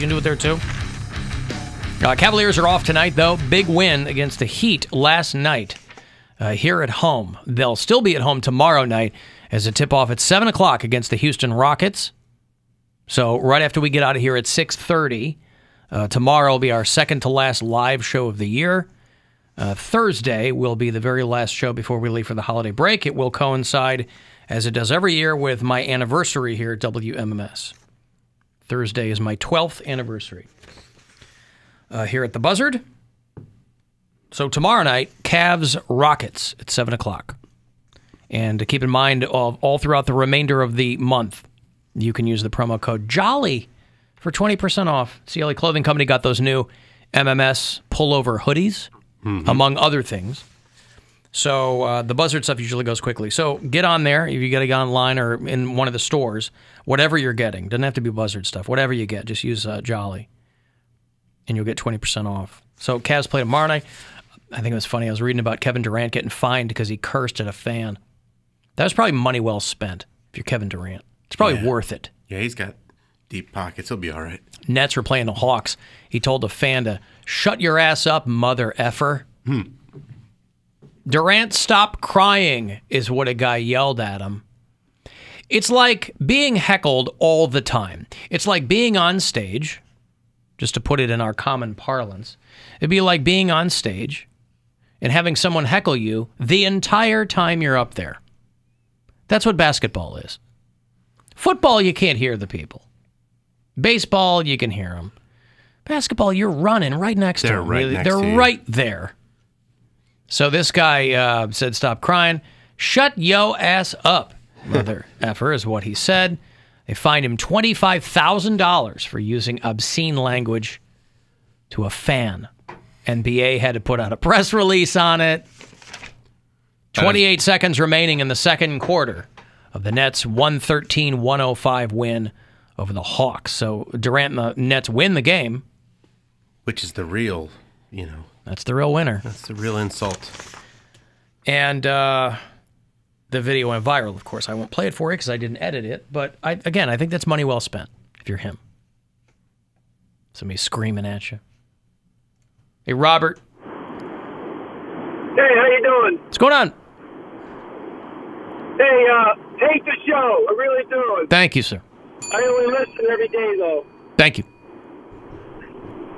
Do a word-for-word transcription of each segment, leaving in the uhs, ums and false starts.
you can do it there too. Uh, Cavaliers are off tonight, though. Big win against the Heat last night uh, here at home. They'll still be at home tomorrow night as a tip-off at seven o'clock against the Houston Rockets. So right after we get out of here at six thirty, uh, tomorrow will be our second-to-last live show of the year. Uh, Thursday will be the very last show before we leave for the holiday break. It will coincide, as it does every year, with my anniversary here at W M M S. Thursday is my twelfth anniversary. Uh, here at the Buzzard. So tomorrow night, Cavs Rockets at seven o'clock. And to keep in mind, all, all throughout the remainder of the month, you can use the promo code JOLLY for twenty percent off. C L E Clothing Company got those new M M S pullover hoodies, mm-hmm. among other things. So uh, the Buzzard stuff usually goes quickly. So get on there if you got to go online or in one of the stores, whatever you're getting. Doesn't have to be Buzzard stuff. Whatever you get, just use uh, JOLLY. And you'll get twenty percent off. So Cavs play tomorrow night. I think it was funny. I was reading about Kevin Durant getting fined because he cursed at a fan. That was probably money well spent if you're Kevin Durant. It's probably yeah. worth it. Yeah, he's got deep pockets. He'll be all right. Nets were playing the Hawks. He told the fan to shut your ass up, mother effer. Hmm. Durant, stop crying, is what a guy yelled at him. It's like being heckled all the time. It's like being on stage... just to put it in our common parlance, it'd be like being on stage and having someone heckle you the entire time you're up there. That's what basketball is. Football, you can't hear the people. Baseball, you can hear them. Basketball, you're running right next They're to them. Right really. next They're to right you. there. So this guy uh, said, stop crying. Shut yo ass up, mother effer, is what he said. They fined him twenty-five thousand dollars for using obscene language to a fan. N B A had to put out a press release on it. twenty-eight uh, seconds remaining in the second quarter of the Nets' one thirteen one oh five win over the Hawks. So Durant and the Nets win the game. Which is the real, you know. That's the real winner. That's the real insult. And... uh the video went viral, of course. I won't play it for you because I didn't edit it. But, I, again, I think that's money well spent, if you're him. Somebody screaming at you. Hey, Robert. Hey, how you doing? What's going on? Hey, uh, hate the show. I really do. Thank you, sir. I only listen every day, though. Thank you.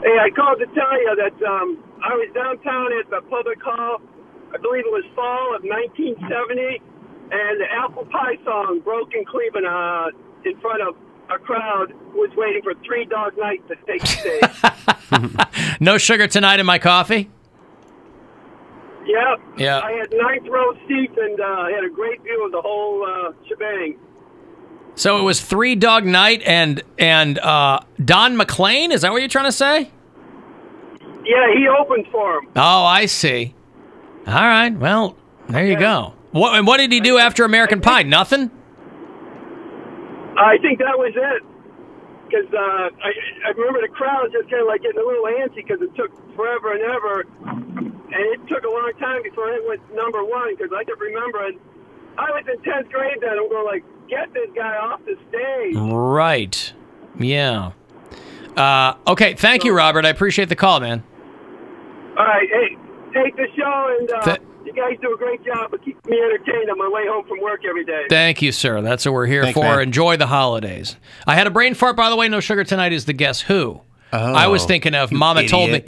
Hey, I called to tell you that um, I was downtown at the public hall. I believe it was fall of nineteen seventy. And the Apple Pie song broke in Cleveland uh, in front of a crowd who was waiting for Three Dog Night to take the stage. No sugar tonight in my coffee? Yep. Yeah. I had ninth row seats and uh, I had a great view of the whole uh, shebang. So it was Three Dog Night and, and uh, Don McLean? Is that what you're trying to say? Yeah, he opened for him. Oh, I see. All right. Well, there okay. you go. What and what did he do after American think, Pie? Nothing? I think that was it. Because uh, I, I remember the crowd just kind of like getting a little antsy because it took forever and ever. And it took a long time before it went number one because I kept remembering. I was in tenth grade then. I'm going like, get this guy off the stage. Right. Yeah. Uh, okay. Thank so, you, Robert. I appreciate the call, man. All right. Hey, take the show and... Uh, Th You guys do a great job of keeping me entertained on my way home from work every day. Thank you, sir. That's what we're here Thanks, for. Man. Enjoy the holidays. I had a brain fart, by the way. No Sugar Tonight is the Guess Who. Oh, I was thinking of Mama idiot. Told Me.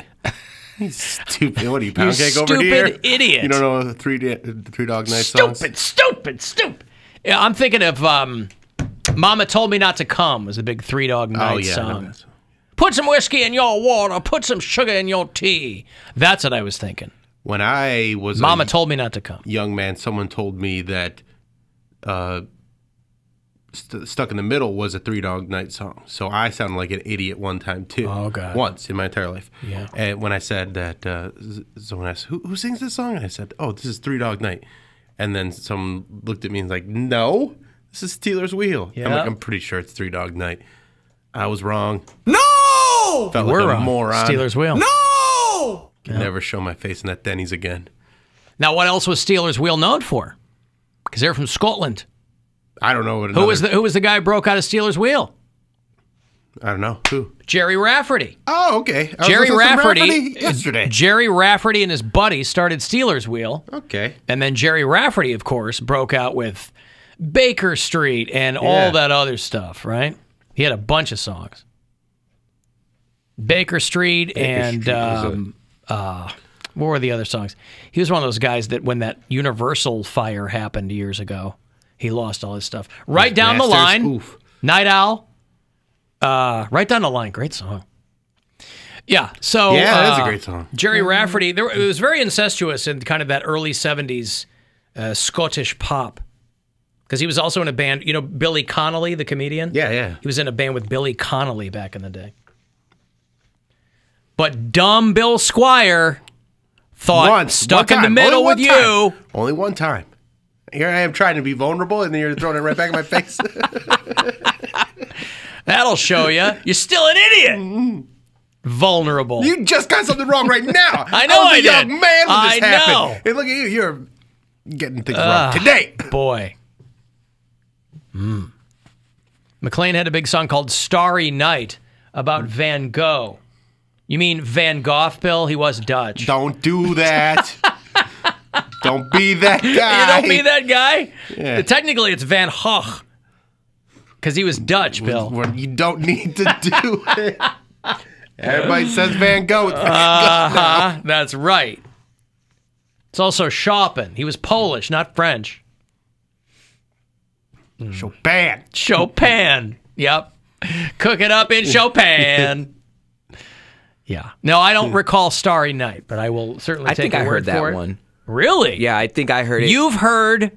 You stupid. What are you, Poundcake over here? Stupid idiot. You don't know the Three, the three Dog Night songs? Stupid, stupid, stupid. Yeah, I'm thinking of um, Mama Told Me Not to Come was a big Three Dog Night oh, yeah, song. Put some whiskey in your water. Put some sugar in your tea. That's what I was thinking. When I was Mama told me not to come. Young man, someone told me that uh, st Stuck in the Middle was a Three Dog Night song. So I sounded like an idiot one time, too. Oh, God. Once in my entire life. Yeah. And when I said that, uh, someone asked, who, who sings this song? And I said, oh, this is Three Dog Night. And then someone looked at me and was like, no, this is Stealers Wheel. Yeah. I'm like, I'm pretty sure it's Three Dog Night. I was wrong. No! Felt We're like a moron. Stealers Wheel. No! Can never show my face in that Denny's again. Now, what else was Steelers Wheel known for? Because they're from Scotland. I don't know what another... Who was the Who was the guy who broke out of Steelers Wheel? I don't know. Who? Gerry Rafferty. Oh, okay. I Gerry was Rafferty, Rafferty yesterday. Gerry Rafferty and his buddy started Stealers Wheel. Okay. And then Gerry Rafferty, of course, broke out with Baker Street and yeah. all that other stuff, right? He had a bunch of songs. Baker Street Baker and Street um, uh, what were the other songs? He was one of those guys that when that Universal fire happened years ago, he lost all his stuff. Right his down masters, the line. Oof. Night Owl. Uh, Right Down the Line, great song. Yeah, so yeah, that's uh, a great song. Gerry Rafferty, there, it was very incestuous in kind of that early seventies uh, Scottish pop, because he was also in a band. You know, Billy Connolly, the comedian. Yeah, yeah. He was in a band with Billy Connolly back in the day. But dumb Bill Squire thought Once, stuck in the middle with you. Only one time. Here I am trying to be vulnerable, and then you're throwing it right back in my face. That'll show you. You're still an idiot. Mm-hmm. Vulnerable. You just got something wrong right now. I know I, was I a did. Young man when I this happened. Know. Hey, look at you. You're getting things uh, wrong today. Boy. Mm. McLean had a big song called Starry Night about Van Gogh. You mean Van Gogh, Bill? He was Dutch. Don't do that. Don't be that guy. You don't be that guy? Yeah. Technically, it's Van Gogh. Because he was Dutch, Bill. You don't need to do it. Everybody says Van Gogh. Van Gogh uh-huh. That's right. It's also Chopin. He was Polish, not French. Mm. Chopin. Chopin. Yep. Cook it up in Chopin. Yeah. No, I don't recall Starry Night, but I will certainly I take a I word for it. I think I heard that one. Really? Yeah, I think I heard it. You've heard...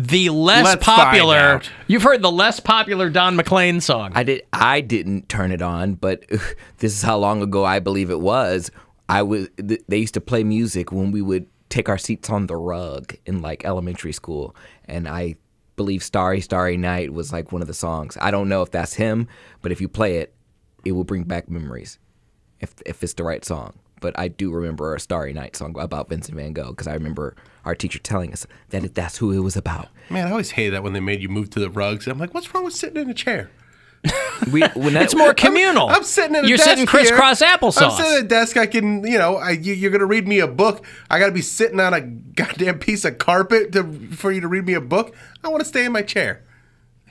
The less Let's popular, you've heard the less popular Don McLean song. I did. I didn't turn it on, but uh, this is how long ago I believe it was. I was. Th they used to play music when we would take our seats on the rug in like elementary school, and I believe "Starry Starry Night" was like one of the songs. I don't know if that's him, but if you play it, it will bring back memories, if if it's the right song. But I do remember a Starry Night song about Vincent Van Gogh, because I remember our teacher telling us that that's who it was about. Man, I always hated that when they made you move to the rugs. I'm like, what's wrong with sitting in a chair? we, when that, it's more communal. I'm, I'm sitting at a you're desk. You're sitting crisscross applesauce. I'm sitting at a desk. I can, you know, I, you, you're going to read me a book. I got to be sitting on a goddamn piece of carpet to, for you to read me a book. I want to stay in my chair.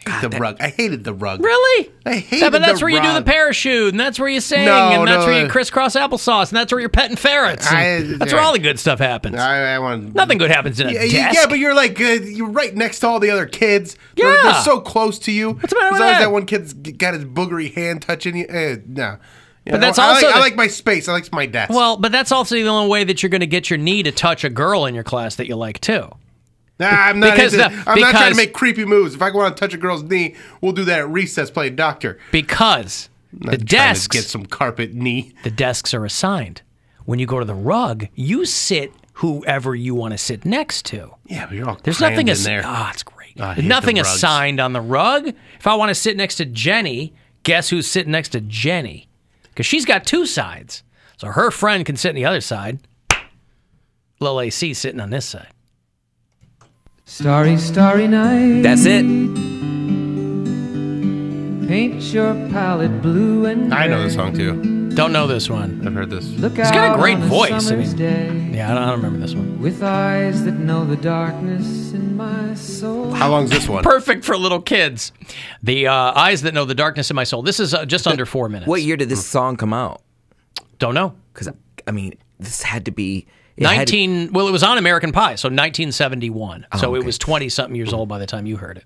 God, the that, rug. I hated the rug. Really? I hated yeah, but that's the where rug. You do the parachute, and that's where you sing, no, and that's no, where you crisscross applesauce, and that's where you're petting ferrets. I, that's where all the good stuff happens. I, I want nothing good happens in a yeah, desk. Yeah, but you're like uh, you're right next to all the other kids. Yeah, they're, they're so close to you. What's the matter with that? As long as that one kid's got his boogery hand touching you, eh, no. You but know, that's also I like, the, I like my space. I like my desk. Well, but that's also the only way that you're going to get your knee to touch a girl in your class that you like too. Nah, I'm not. Into, the, I'm because, not trying to make creepy moves. If I go out and touch a girl's knee, we'll do that at recess playing doctor. Because the desks to get some carpet knee. The desks are assigned. When you go to the rug, you sit whoever you want to sit next to. Yeah, but you're all there's nothing in there. Oh, it's great. Oh, there's nothing assigned on the rug. If I want to sit next to Jenny, guess who's sitting next to Jenny? Because she's got two sides, so her friend can sit on the other side. Little A C sitting on this side. Starry, starry night. That's it. Paint your palette blue and gray. I know this song too. Don't know this one. I've heard this. Look He's got a great voice. I mean, day, yeah, I don't, I don't remember this one. With eyes that know the darkness in my soul. How long's this one? Perfect for little kids. The uh, eyes that know the darkness in my soul. This is uh, just but, under four minutes. What year did this song come out? Don't know. Because I mean, this had to be. It nineteen. To, well, it was on American Pie, so nineteen seventy-one. Oh, so okay. It was twenty-something years old by the time you heard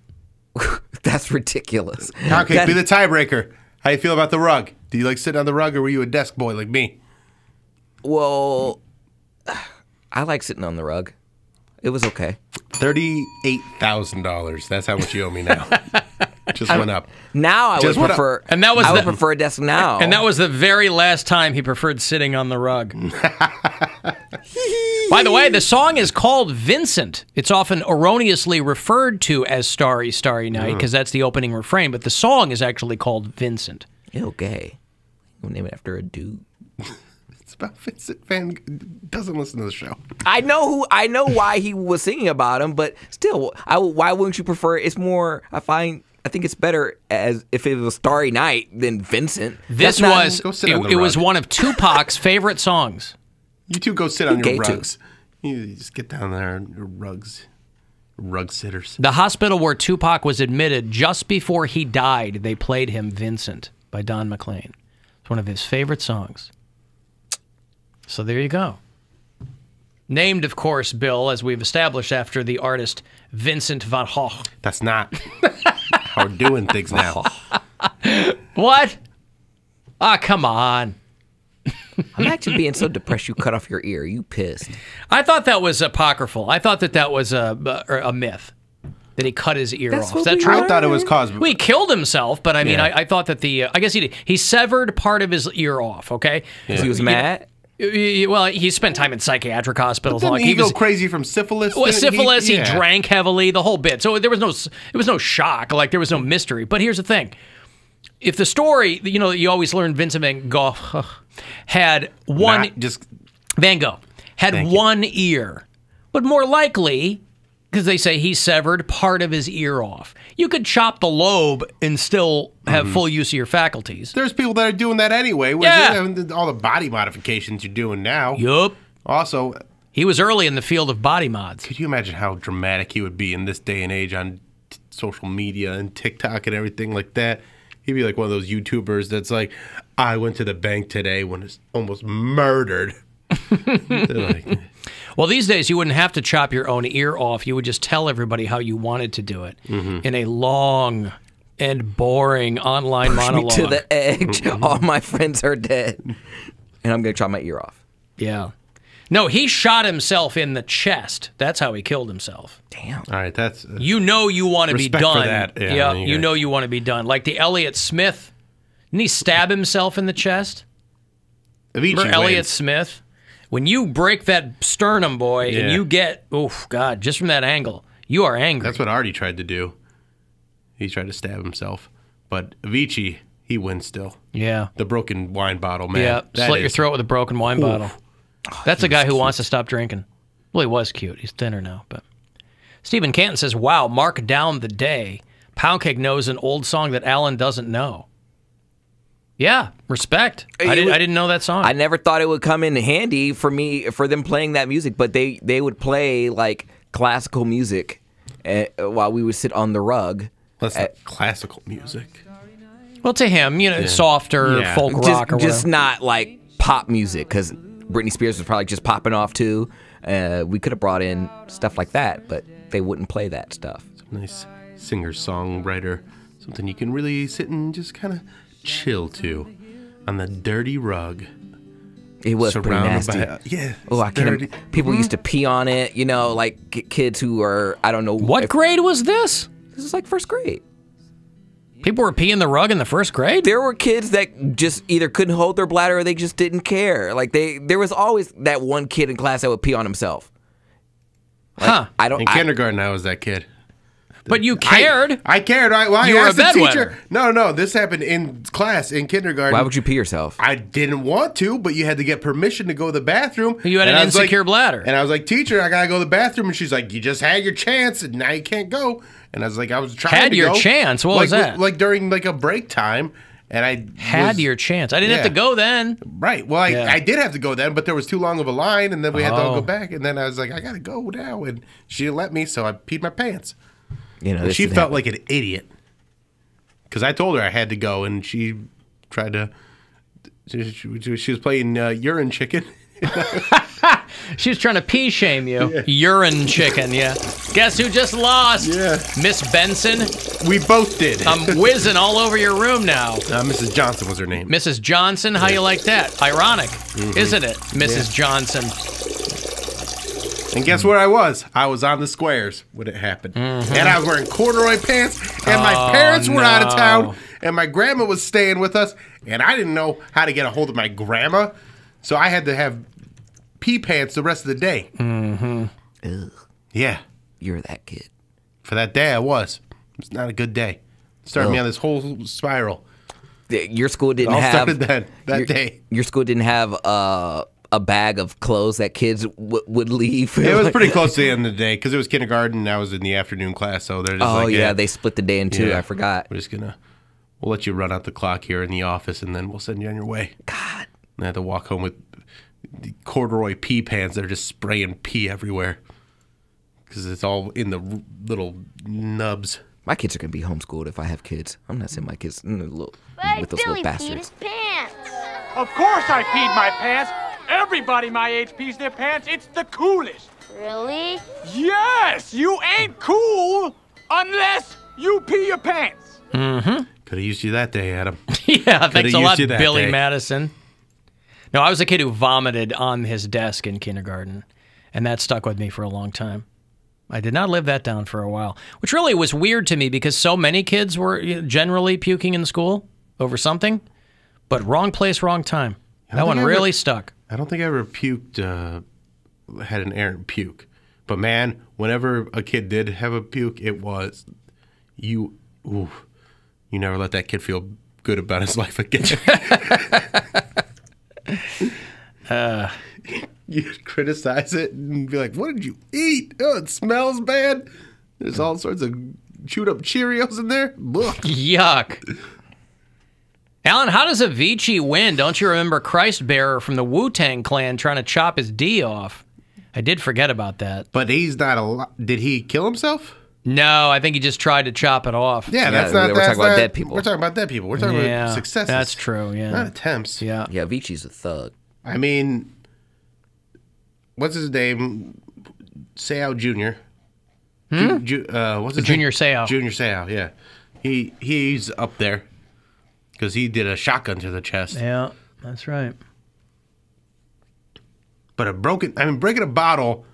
it. That's ridiculous. Okay, that, be the tiebreaker. How do you feel about the rug? Do you like sitting on the rug, or were you a desk boy like me? Well, I like sitting on the rug. It was okay. Thirty-eight thousand dollars. That's how much you owe me now. Just went up. Now I Just would prefer, up. and that was I the, would prefer a desk now. And that was the very last time he preferred sitting on the rug. By the way, the song is called Vincent. It's often erroneously referred to as Starry, Starry Night because mm. that's the opening refrain. But the song is actually called Vincent. Okay, we'll name it after a dude. It's about Vincent Van Gogh. Doesn't listen to the show. I know who. I know why he was singing about him, but still, I, why wouldn't you prefer? It's more. I find. I think it's better as if it was Starry Night than Vincent. This not, was go sit it, on the it was one of Tupac's favorite songs. You two go sit on you your rugs. Too. You just get down there on your rugs. Rug sitters. The hospital where Tupac was admitted just before he died, they played him Vincent by Don McLean. It's one of his favorite songs. So there you go. Named, of course, Bill, as we've established, after the artist Vincent Van Gogh. That's not how we're doing things now. What? Ah, oh, come on. I'm actually being so depressed you cut off your ear. You pissed. I thought that was apocryphal. I thought that that was a, a, a myth, that he cut his ear That's off. Is that true? I thought it was caused. Well, he killed himself, but I mean, yeah. I, I thought that the, uh, I guess he did. He severed part of his ear off, okay? Because yeah. he was mad? He, well, he spent time in psychiatric hospitals. Didn't he, he go was, crazy from syphilis? Well, syphilis, he, yeah. he drank heavily, the whole bit. So there was no, it was no shock, like there was no mystery. But here's the thing. If the story, you know, you always learn Vincent Van Gogh had one, Not just Van Gogh had one you. ear, but more likely, because they say he severed part of his ear off. You could chop the lobe and still have mm-hmm. full use of your faculties. There's people that are doing that anyway. Yeah. It, all the body modifications you're doing now. Yup. Also, he was early in the field of body mods. Could you imagine how dramatic he would be in this day and age on t social media and TikTok and everything like that? He'd be like one of those YouTubers that's like, I went to the bank today when it's almost murdered. Like, well, these days you wouldn't have to chop your own ear off. You would just tell everybody how you wanted to do it mm-hmm. in a long and boring online Push monologue. Me to the edge. Mm-hmm. All my friends are dead. And I'm going to chop my ear off. Yeah. No, he shot himself in the chest. That's how he killed himself. Damn. All right, that's uh, you know you want to be done. For that. Yeah, yeah you, you know you want to be done. Like the Elliot Smith, didn't he stab himself in the chest? Avicii Elliot wins. Smith, when you break that sternum, boy, yeah. and you get oh god, just from that angle, you are angry. That's what Artie tried to do. He tried to stab himself, but Avicii, he wins still. Yeah, the broken wine bottle, man. Yeah, slit is... your throat with a broken wine Oof. bottle. Oh, that's a guy who cute. wants to stop drinking. Well, he was cute. He's thinner now. But Stephen Canton says, wow, mark down the day. Poundcake knows an old song that Alan doesn't know. Yeah, respect. I, did, would, I didn't know that song. I never thought it would come in handy for me, for them playing that music, but they, they would play like classical music at, while we would sit on the rug. That's at, not classical music. Well, to him, you know, yeah. softer, yeah. folk rock just, or whatever. Just not like pop music, because Britney Spears was probably just popping off too. Uh, we could have brought in stuff like that, but they wouldn't play that stuff. Some nice singer-songwriter, something you can really sit and just kind of chill to on the dirty rug. It was pretty nasty. By, uh, yeah, oh, I can't. People mm-hmm. used to pee on it. You know, like kids who are I don't know what if, grade was this. This is like first grade. People were peeing the rug in the first grade? There were kids that just either couldn't hold their bladder or they just didn't care. Like they, there was always that one kid in class that would pee on himself. Like, huh? I don't. In I, kindergarten, I was that kid. But you cared. I, I cared. I, well, you I were asked a the teacher. No, no, this happened in class in kindergarten. Why would you pee yourself? I didn't want to, but you had to get permission to go to the bathroom. You had and an insecure like, bladder. And I was like, teacher, I gotta go to the bathroom. And she's like, you just had your chance, and now you can't go. And I was like, I was trying had to go. Had your chance? What like, was that? Like during like a break time, and I had was, your chance. I didn't yeah. have to go then. Right. Well, I, yeah. I did have to go then, but there was too long of a line, and then we had oh. to all go back. And then I was like, I gotta go now, and she didn't let me, so I peed my pants. You know, she felt happen. like an idiot because I told her I had to go, and she tried to. She, she was playing uh, urine chicken. She was trying to pee shame you. Yeah. Urine chicken, yeah. Guess who just lost? Yeah, Miss Benson. We both did. I'm whizzing all over your room now. Uh, Missus Johnson was her name. Missus Johnson, how yeah. you like that? Ironic, mm-hmm. isn't it, Missus Yeah. Johnson? And guess where I was? I was on the squares when it happened. Mm-hmm. And I was wearing corduroy pants, and my oh, parents were no. out of town, and my grandma was staying with us, and I didn't know how to get a hold of my grandma, so I had to have pee pants the rest of the day. Mm-hmm. Ugh. Yeah. You're that kid. For that day, I was. It's not a good day. It started Ugh. me on this whole spiral. Your school didn't it all have... started then, that your, day. Your school didn't have... Uh, a bag of clothes that kids w would leave. It was pretty close to the end of the day because it was kindergarten and I was in the afternoon class. So they're just oh, like, oh, yeah, yeah, they split the day in two. Yeah. I forgot. We're just going to, we'll let you run out the clock here in the office and then we'll send you on your way. God. And I had to walk home with the corduroy pee pants that are just spraying pee everywhere because it's all in the little nubs. My kids are going to be homeschooled if I have kids. I'm not sending my kids in the little, with those Billy little bastards. Of course I peed my pants. Everybody my age pees their pants. It's the coolest. Really? Yes! You ain't cool unless you pee your pants. Mm-hmm. Could have used you that day, Adam. Yeah, thanks a lot, Billy day. Madison. No, I was a kid who vomited on his desk in kindergarten, and that stuck with me for a long time. I did not live that down for a while, which really was weird to me because so many kids were generally puking in school over something, but wrong place, wrong time. That one really ever, stuck. I don't think I ever puked, uh, had an errant puke. But man, whenever a kid did have a puke, it was, you, ooh, you never let that kid feel good about his life again. uh, You'd criticize it and be like, what did you eat? Oh, it smells bad. There's all sorts of chewed up Cheerios in there. Ugh. Yuck. Alan, how does Avicii win? Don't you remember Christ Bearer from the Wu Tang Clan trying to chop his D off? I did forget about that. But he's not alive. Did he kill himself? No, I think he just tried to chop it off. Yeah, yeah that's not. We're that's talking not, about dead people. We're talking about dead people. We're talking yeah, about successes. That's true. Yeah, not attempts. Yeah, yeah. Avicii's a thug. I mean, what's his name? Seau Junior Hmm? Ju ju uh, what's his Junior name? Seau. Junior Seau. Yeah, he he's up there. Because he did a shotgun to the chest. Yeah, that's right. But a broken, I mean, breaking a bottle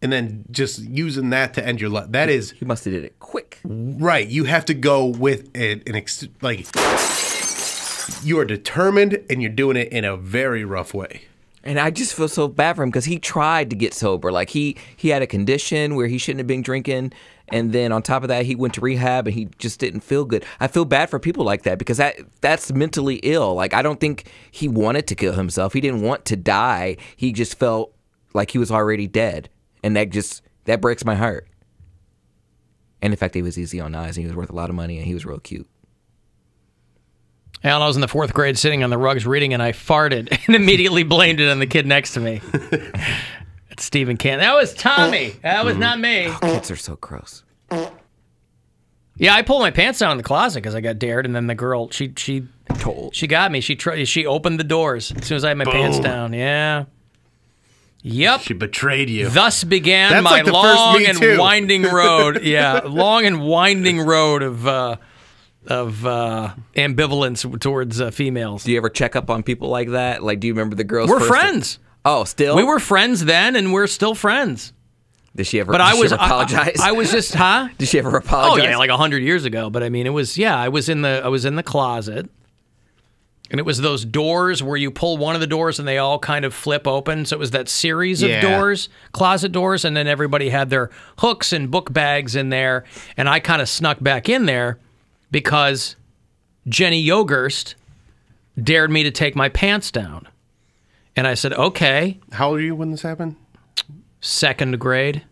and then just using that to end your life. That is. He must have did it quick. Right. You have to go with it. An ex like, you are determined and you're doing it in a very rough way. And I just feel so bad for him because he tried to get sober. Like, he, he had a condition where he shouldn't have been drinking. And then on top of that, he went to rehab and he just didn't feel good. I feel bad for people like that because that that's mentally ill. Like, I don't think he wanted to kill himself. He didn't want to die. He just felt like he was already dead. And that just, that breaks my heart. And in fact, he was easy on eyes and he was worth a lot of money and he was real cute. Alan, I was in the fourth grade sitting on the rugs reading and I farted and immediately blamed it on the kid next to me. It's Stephen Canton. That was Tommy. That was mm-hmm. not me. Oh, kids are so gross. Yeah, I pulled my pants down in the closet because I got dared, and then the girl, she she told. She got me. She tried, she opened the doors as soon as I had my Boom. pants down. Yeah. Yep. She betrayed you. Thus began That's my like long and winding road. Yeah, long and winding road of uh, of uh, ambivalence towards uh, females. Do you ever check up on people like that? Like, do you remember the girls? We're first friends. Oh, still? We were friends then, and we're still friends. Did she ever, but did I was, she ever apologize? I, I, I was just, huh? Did she ever apologize? Oh yeah, like a hundred years ago. But I mean, it was yeah. I was in the I was in the closet, and it was those doors where you pull one of the doors and they all kind of flip open. So it was that series yeah. of doors, closet doors, and then everybody had their hooks and book bags in there, and I kind of snuck back in there because Jenny Yogurst dared me to take my pants down, and I said okay. How old were you when this happened? Second grade.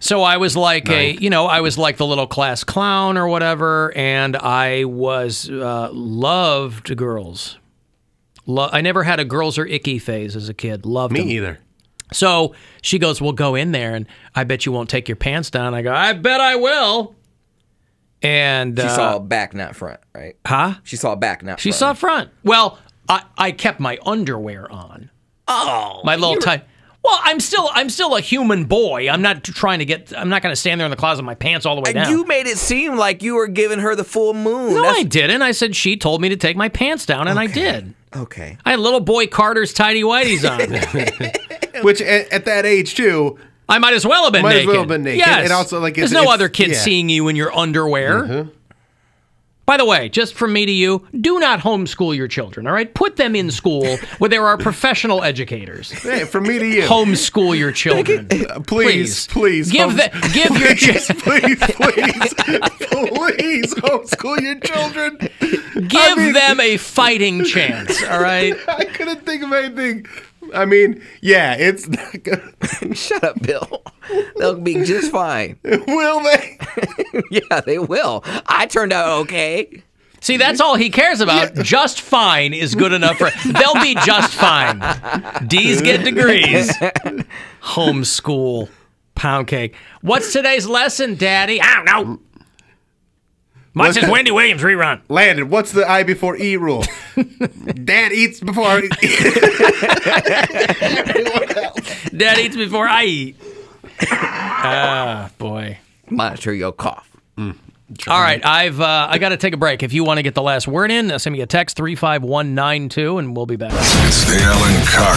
So I was like Ninth. a, you know, I was like the little class clown or whatever, and I was uh, loved girls. Lo I never had a girls are icky phase as a kid. Loved me them. either. So she goes, "Well, go in there, and I bet you won't take your pants down." I go, "I bet I will." And she uh, saw back, not front, right? Huh? She saw back, not. She front. saw front. Well, I I kept my underwear on. Oh, my little tight. Well, I'm still I'm still a human boy. I'm not trying to get. I'm not going to stand there in the closet with my pants all the way and down. You made it seem like you were giving her the full moon. No, That's... I didn't. I said she told me to take my pants down, and okay. I did. Okay. I had little boy Carter's tidy whities on, which at, at that age too, I might as well have been might naked. Might as well have been naked. Yes. And also, like, it's, there's no it's, other kid yeah. seeing you in your underwear. Mm-hmm. By the way, just from me to you, do not homeschool your children, all right? Put them in school where there are professional educators. Hey, from me to you. Homeschool your children. Uh, please, please, please. Give, the, give please, your children. Please, please, please homeschool your children. Give I mean, them a fighting chance, all right? I couldn't think of anything. I mean, yeah, it's not good. Shut up, Bill. They'll be just fine. Will they? Yeah, they will. I turned out okay. See, that's all he cares about. Yeah. Just fine is good enough for... They'll be just fine. D's get degrees. Homeschool. Poundcake. What's today's lesson, Daddy? I don't know. Much as Wendy Williams rerun. Landon, what's the I before E rule? Dad eats before I eat. Dad eats before I eat. Ah, boy. Monitor your cough. Mm. All right, I've uh, I got to take a break. If you want to get the last word in, send me a text three five one nine two, and we'll be back. It's the Alan Cox.